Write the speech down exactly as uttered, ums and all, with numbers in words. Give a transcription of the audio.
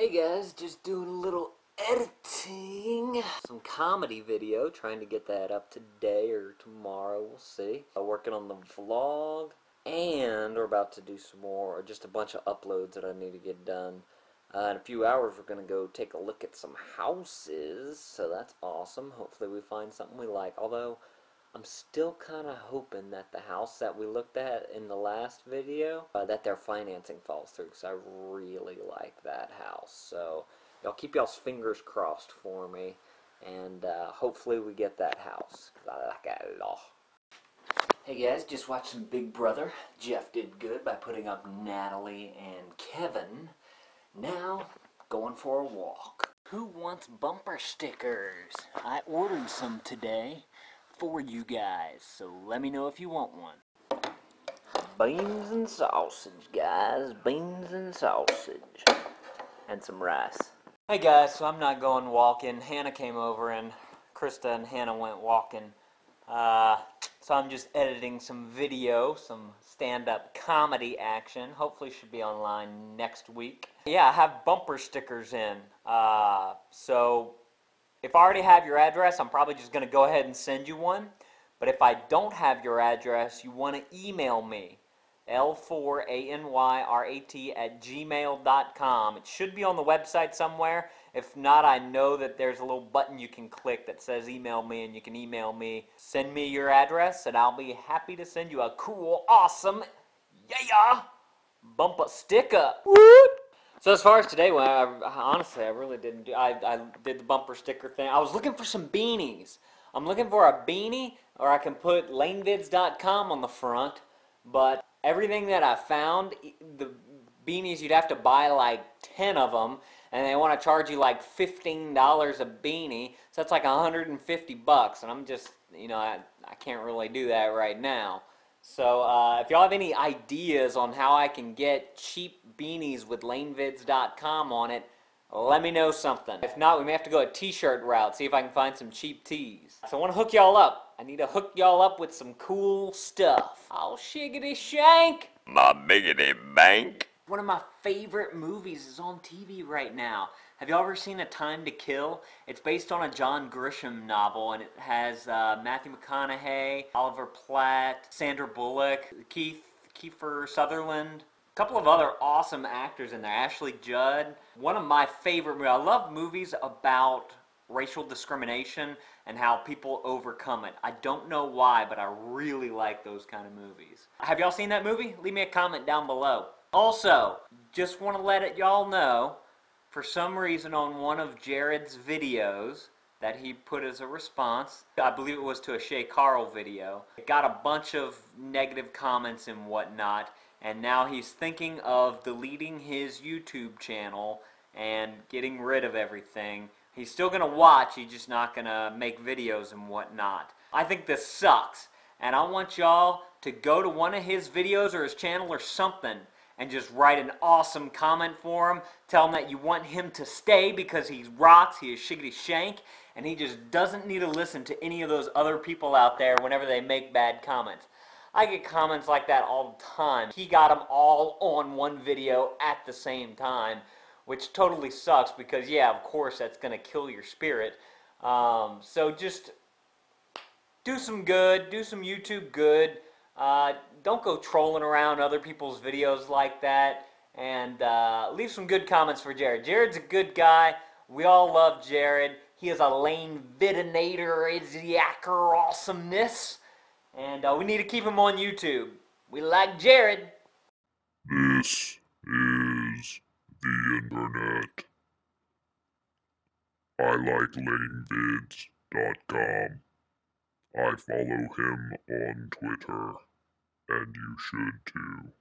Hey guys, just doing a little editing. Some comedy video, trying to get that up today or tomorrow, we'll see. I'm working on the vlog, and we're about to do some more, or just a bunch of uploads that I need to get done. Uh, in a few hours we're going to go take a look at some houses, so that's awesome. Hopefully we find something we like, although I'm still kind of hoping that the house that we looked at in the last video, uh, that their financing falls through, because I really like that house. So, y'all keep y'all's fingers crossed for me, and uh, hopefully we get that house, because I like that a lot. Hey guys, just watched some Big Brother. Jeff did good by putting up Natalie and Kevin. Now, going for a walk. Who wants bumper stickers? I ordered some today for you guys, so let me know if you want one. Beans and sausage, guys. Beans and sausage. And some rice. Hey guys, so I'm not going walking. Hannah came over and Krista and Hannah went walking. Uh, so I'm just editing some video, some stand-up comedy action. Hopefully should be online next week. Yeah, I have bumper stickers in. Uh, so if I already have your address, I'm probably just going to go ahead and send you one. But if I don't have your address, you want to email me, l four anyrat at gmail dot com. It should be on the website somewhere. If not, I know that there's a little button you can click that says email me, and you can email me. Send me your address, and I'll be happy to send you a cool, awesome, yeah, bumper sticker. Woo! So as far as today, well, I, honestly, I really didn't do, I, I did the bumper sticker thing. I was looking for some beanies. I'm looking for a beanie, or I can put lane vids dot com on the front, but everything that I found, the beanies, you'd have to buy like ten of them, and they want to charge you like fifteen dollars a beanie, so that's like a hundred fifty bucks, and I'm just, you know, I, I can't really do that right now. So, uh, if y'all have any ideas on how I can get cheap beanies with lane vids dot com on it, let me know something. If not, we may have to go a t-shirt route, see if I can find some cheap tees. So I want to hook y'all up. I need to hook y'all up with some cool stuff. Oh, shiggity shank! My biggity bank! One of my favorite movies is on T V right now. Have y'all ever seen A Time to Kill? It's based on a John Grisham novel, and it has uh, Matthew McConaughey, Oliver Platt, Sandra Bullock, Keith, Kiefer Sutherland, a couple of other awesome actors in there. Ashley Judd. One of my favorite movies. I love movies about racial discrimination and how people overcome it. I don't know why, but I really like those kind of movies. Have y'all seen that movie? Leave me a comment down below. Also, just want to let it y'all know, for some reason on one of Jared's videos that he put as a response, I believe it was to a Shea Carl video, it got a bunch of negative comments and whatnot, and now he's thinking of deleting his YouTube channel and getting rid of everything. He's still going to watch, he's just not going to make videos and whatnot. I think this sucks, and I want y'all to go to one of his videos or his channel or something, and just write an awesome comment for him. Tell him that you want him to stay because he rocks, he is shiggity shank, and he just doesn't need to listen to any of those other people out there whenever they make bad comments. I get comments like that all the time. He got them all on one video at the same time, which totally sucks because, yeah, of course, that's going to kill your spirit. Um, so just do some good, do some YouTube good. Uh, don't go trolling around other people's videos like that, and uh, leave some good comments for Jared. Jared's a good guy. We all love Jared. He is a lane vidinator, is the acker awesomeness, and uh, we need to keep him on YouTube. We like Jared. This is the internet. I like lane vids dot com. I follow him on Twitter. And you should too.